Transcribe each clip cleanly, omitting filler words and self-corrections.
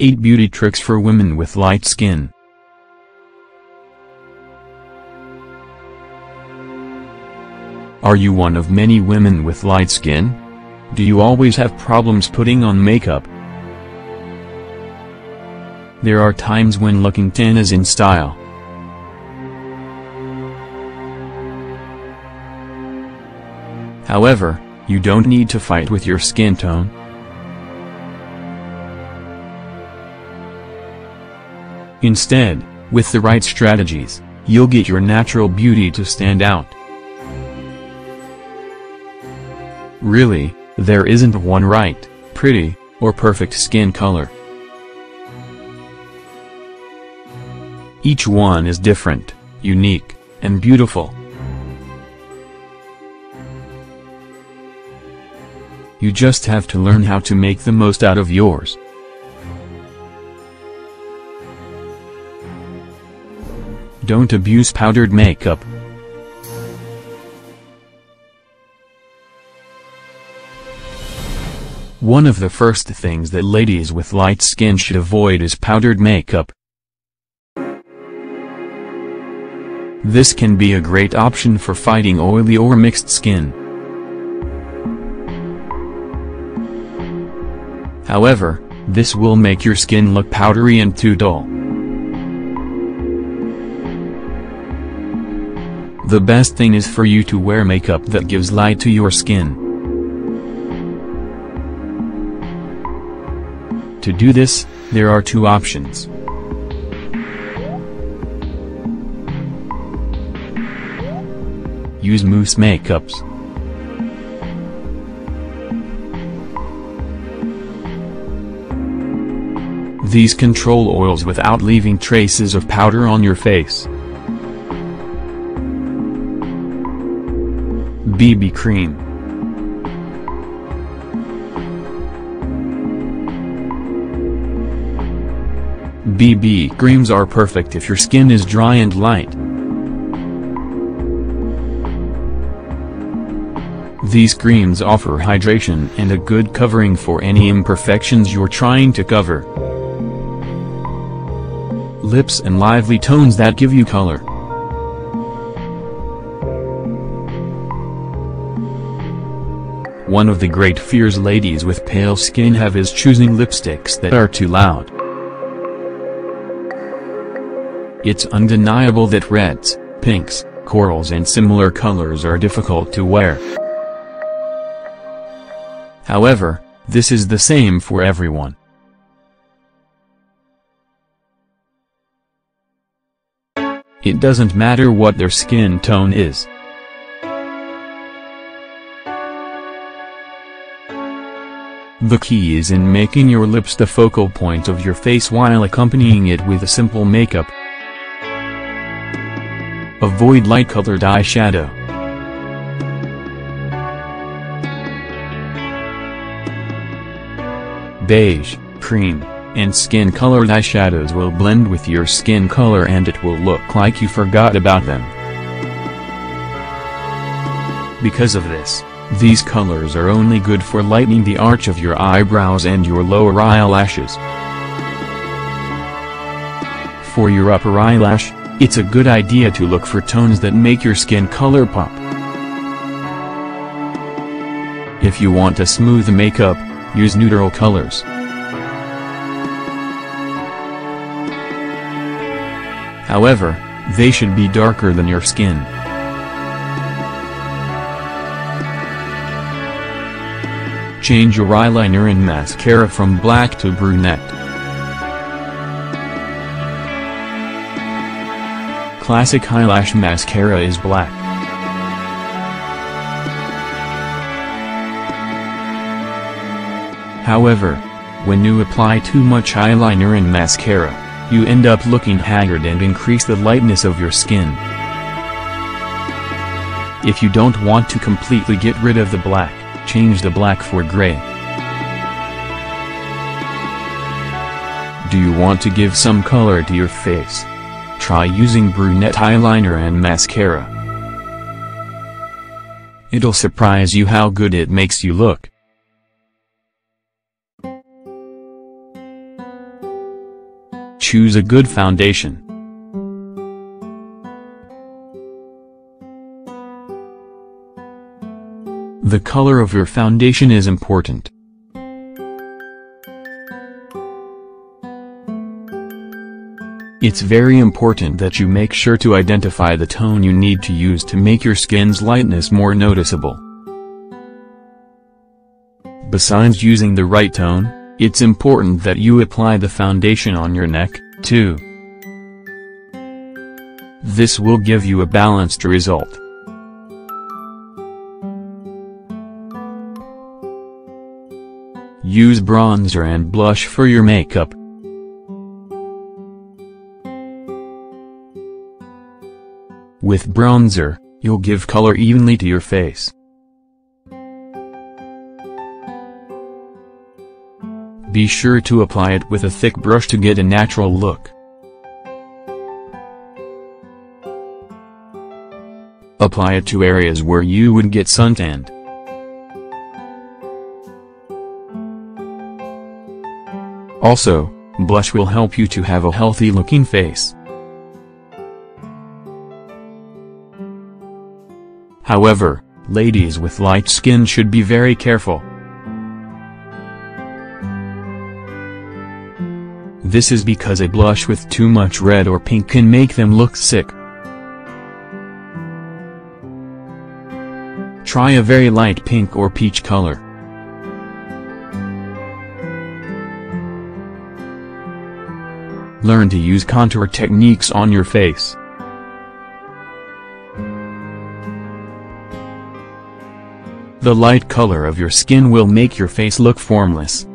8 Beauty Tricks for Women with Light Skin. Are you one of many women with light skin? Do you always have problems putting on makeup? There are times when looking tan is in style. However, you don't need to fight with your skin tone. Instead, with the right strategies, you'll get your natural beauty to stand out. Really, there isn't one right, pretty, or perfect skin color. Each one is different, unique, and beautiful. You just have to learn how to make the most out of yours. Don't abuse powdered makeup. One of the first things that ladies with light skin should avoid is powdered makeup. This can be a great option for fighting oily or mixed skin. However, this will make your skin look powdery and too dull. The best thing is for you to wear makeup that gives light to your skin. To do this, there are two options. Use mousse makeups. These control oils without leaving traces of powder on your face. BB cream. BB creams are perfect if your skin is dry and light. These creams offer hydration and a good covering for any imperfections you're trying to cover. Lips and lively tones that give you color. One of the great fears ladies with pale skin have is choosing lipsticks that are too loud. It's undeniable that reds, pinks, corals and similar colors are difficult to wear. However, this is the same for everyone. It doesn't matter what their skin tone is. The key is in making your lips the focal point of your face while accompanying it with a simple makeup. Avoid light-colored eyeshadow. Beige, cream, and skin-colored eyeshadows will blend with your skin color and it will look like you forgot about them. Because of this, these colors are only good for lightening the arch of your eyebrows and your lower eyelashes. For your upper eyelash, it's a good idea to look for tones that make your skin color pop. If you want a smooth makeup, use neutral colors. However, they should be darker than your skin. Change your eyeliner and mascara from black to brunette. Classic eyelash mascara is black. However, when you apply too much eyeliner and mascara, you end up looking haggard and increase the lightness of your skin. If you don't want to completely get rid of the black, change the black for gray. Do you want to give some color to your face? Try using brunette eyeliner and mascara. It'll surprise you how good it makes you look. choose a good foundation. The color of your foundation is important. It's very important that you make sure to identify the tone you need to use to make your skin's lightness more noticeable. Besides using the right tone, it's important that you apply the foundation on your neck, too. This will give you a balanced result. Use bronzer and blush for your makeup. With bronzer, you'll give color evenly to your face. Be sure to apply it with a thick brush to get a natural look. Apply it to areas where you would get suntanned. Also, blush will help you to have a healthy looking face. However, ladies with light skin should be very careful. This is because a blush with too much red or pink can make them look sick. Try a very light pink or peach color. Learn to use contour techniques on your face. The light color of your skin will make your face look formless.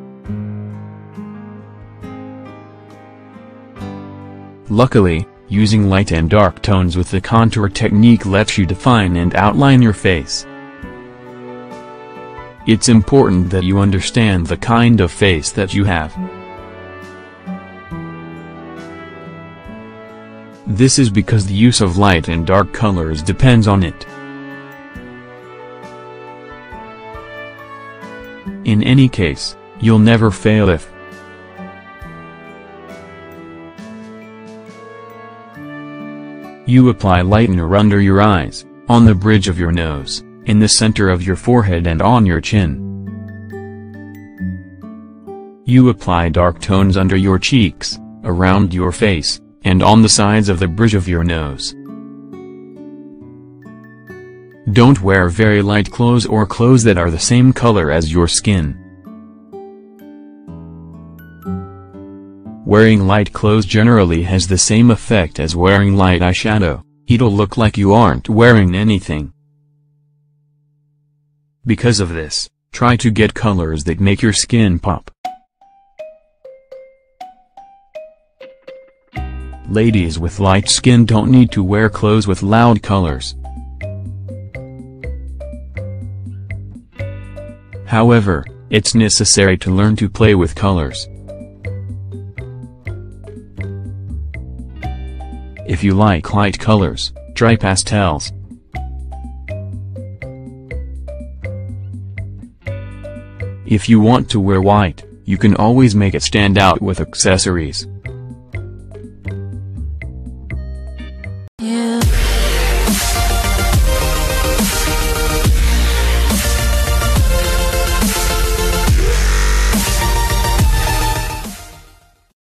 Luckily, using light and dark tones with the contour technique lets you define and outline your face. It's important that you understand the kind of face that you have. This is because the use of light and dark colors depends on it. In any case, you'll never fail if you apply lightener under your eyes, on the bridge of your nose, in the center of your forehead and on your chin. You apply dark tones under your cheeks, around your face, and on the sides of the bridge of your nose. Don't wear very light clothes or clothes that are the same color as your skin. Wearing light clothes generally has the same effect as wearing light eyeshadow. It'll look like you aren't wearing anything. Because of this, try to get colors that make your skin pop. Ladies with light skin don't need to wear clothes with loud colors. However, it's necessary to learn to play with colors. If you like light colors, try pastels. If you want to wear white, you can always make it stand out with accessories.